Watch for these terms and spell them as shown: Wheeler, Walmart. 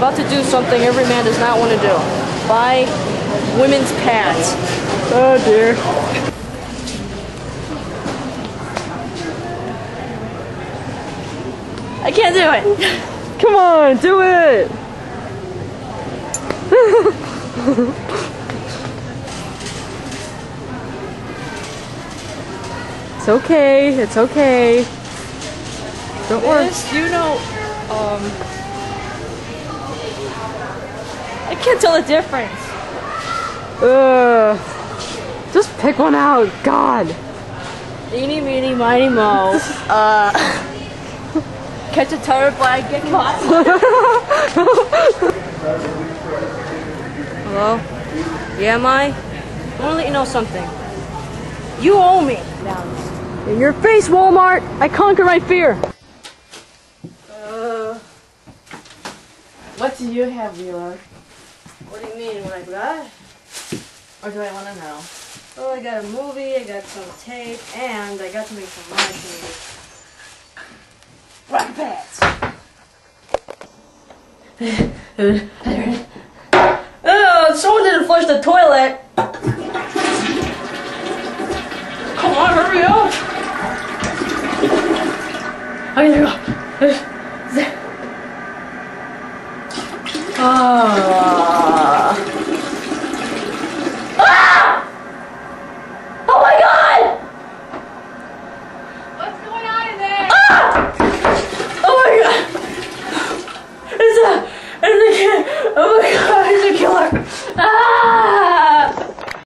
I'm about to do something every man does not want to do. Buy women's pads. Oh dear. I can't do it. Come on, do it. It's okay. It's okay. Don't worry. You know, I can't tell the difference. Just pick one out, God. Eeny, meeny, miny, mo. Catch a turd flag, get caught. Hello? Yeah, am I? I want to let you know something. You owe me. In your face, Walmart! I conquer my fear. What do you have, Wheeler? What do you mean, what I got? Or do I want to know? Well, I got a movie, I got some tape, and I got to make some money for you. Rock pads! Oh, someone didn't flush the toilet! Come on, hurry up! I need to go.